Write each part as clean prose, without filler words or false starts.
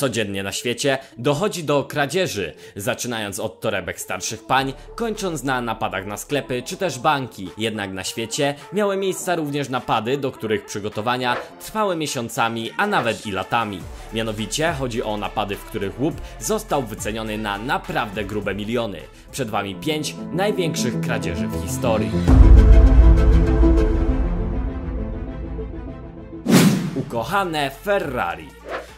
Codziennie na świecie dochodzi do kradzieży, zaczynając od torebek starszych pań, kończąc na napadach na sklepy czy też banki. Jednak na świecie miały miejsca również napady, do których przygotowania trwały miesiącami, a nawet i latami. Mianowicie chodzi o napady, w których łup został wyceniony na naprawdę grube miliony. Przed wami 5 największych kradzieży w historii. Ukochane Ferrari.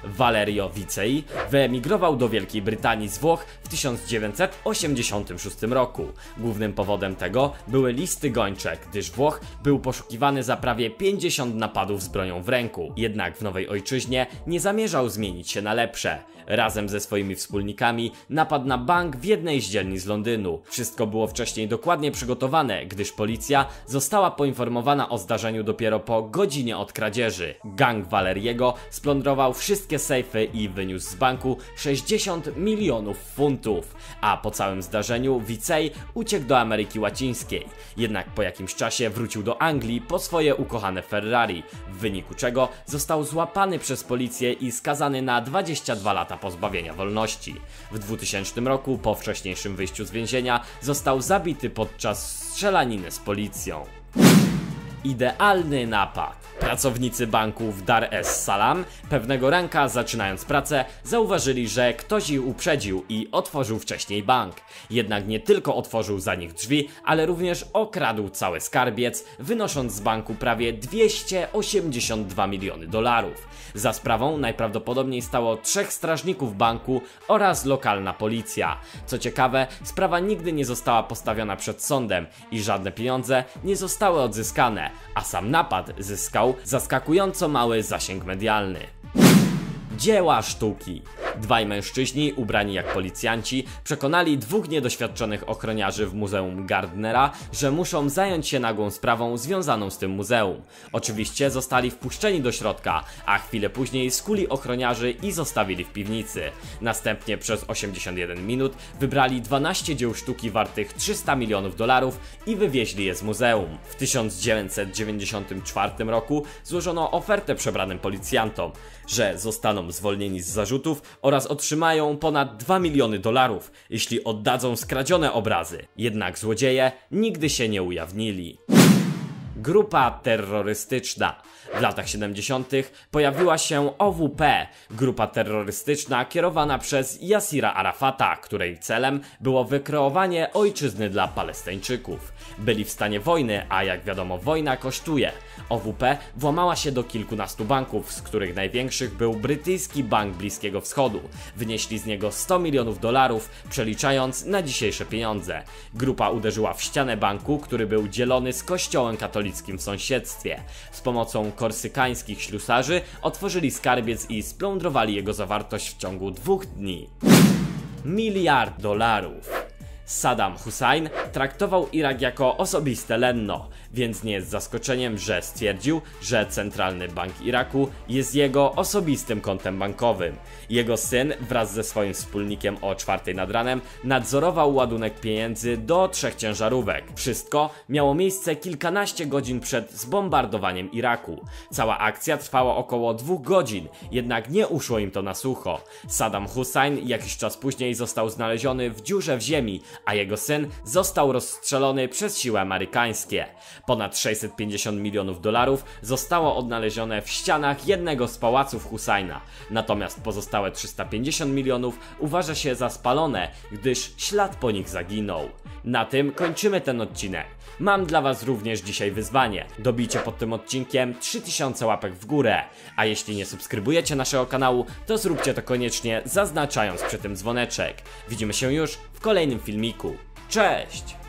Valerio Viccei wyemigrował do Wielkiej Brytanii z Włoch w 1986 roku. Głównym powodem tego były listy gończe, gdyż Włoch był poszukiwany za prawie 50 napadów z bronią w ręku. Jednak w nowej ojczyźnie nie zamierzał zmienić się na lepsze. Razem ze swoimi wspólnikami napadł na bank w jednej z dzielnic z Londynu. Wszystko było wcześniej dokładnie przygotowane, gdyż policja została poinformowana o zdarzeniu dopiero po godzinie od kradzieży. Gang Valeriego splądrował wszystkie sejfy i wyniósł z banku 60 milionów funtów. A po całym zdarzeniu Viccei uciekł do Ameryki Łacińskiej. Jednak po jakimś czasie wrócił do Anglii po swoje ukochane Ferrari, w wyniku czego został złapany przez policję i skazany na 22 lata pozbawienia wolności. W 2000 roku, po wcześniejszym wyjściu z więzienia, został zabity podczas strzelaniny z policją. Idealny napad. Pracownicy banku w Dar es Salaam pewnego ranka, zaczynając pracę, zauważyli, że ktoś ich uprzedził i otworzył wcześniej bank. Jednak nie tylko otworzył za nich drzwi, ale również okradł cały skarbiec, wynosząc z banku prawie 282 miliony dolarów. Za sprawą najprawdopodobniej stało 3 strażników banku oraz lokalna policja. Co ciekawe, sprawa nigdy nie została postawiona przed sądem i żadne pieniądze nie zostały odzyskane, a sam napad zyskał zaskakująco mały zasięg medialny. Dzieła sztuki. Dwaj mężczyźni, ubrani jak policjanci, przekonali 2 niedoświadczonych ochroniarzy w Muzeum Gardnera, że muszą zająć się nagłą sprawą związaną z tym muzeum. Oczywiście zostali wpuszczeni do środka, a chwilę później skuli ochroniarzy i zostawili w piwnicy. Następnie przez 81 minut wybrali 12 dzieł sztuki wartych 300 milionów dolarów i wywieźli je z muzeum. W 1994 roku złożono ofertę przebranym policjantom, że zostaną zwolnieni z zarzutów oraz otrzymają ponad 2 miliony dolarów, jeśli oddadzą skradzione obrazy. Jednak złodzieje nigdy się nie ujawnili. Grupa terrorystyczna. W latach 70. pojawiła się OWP, grupa terrorystyczna kierowana przez Yasira Arafata, której celem było wykreowanie ojczyzny dla Palestyńczyków. Byli w stanie wojny, a jak wiadomo, wojna kosztuje. OWP włamała się do kilkunastu banków, z których największych był brytyjski Bank Bliskiego Wschodu. Wynieśli z niego 100 milionów dolarów, przeliczając na dzisiejsze pieniądze. Grupa uderzyła w ścianę banku, który był dzielony z kościołem katolickim w sąsiedztwie. Z pomocą korsykańskich ślusarzy otworzyli skarbiec i splądrowali jego zawartość w ciągu 2 dni. Miliard dolarów. Saddam Hussein traktował Irak jako osobiste lenno, więc nie jest zaskoczeniem, że stwierdził, że Centralny Bank Iraku jest jego osobistym kontem bankowym. Jego syn wraz ze swoim wspólnikiem o 4 nad ranem nadzorował ładunek pieniędzy do 3 ciężarówek. Wszystko miało miejsce kilkanaście godzin przed zbombardowaniem Iraku. Cała akcja trwała około 2 godzin, jednak nie uszło im to na sucho. Saddam Hussein jakiś czas później został znaleziony w dziurze w ziemi, a jego syn został rozstrzelony przez siły amerykańskie. Ponad 650 milionów dolarów zostało odnalezione w ścianach jednego z pałaców Husajna, natomiast pozostałe 350 milionów uważa się za spalone, gdyż ślad po nich zaginął. Na tym kończymy ten odcinek. Mam dla was również dzisiaj wyzwanie. Dobijcie pod tym odcinkiem 3000 łapek w górę, a jeśli nie subskrybujecie naszego kanału, to zróbcie to koniecznie, zaznaczając przy tym dzwoneczek. Widzimy się już w kolejnym filmiku. Cześć!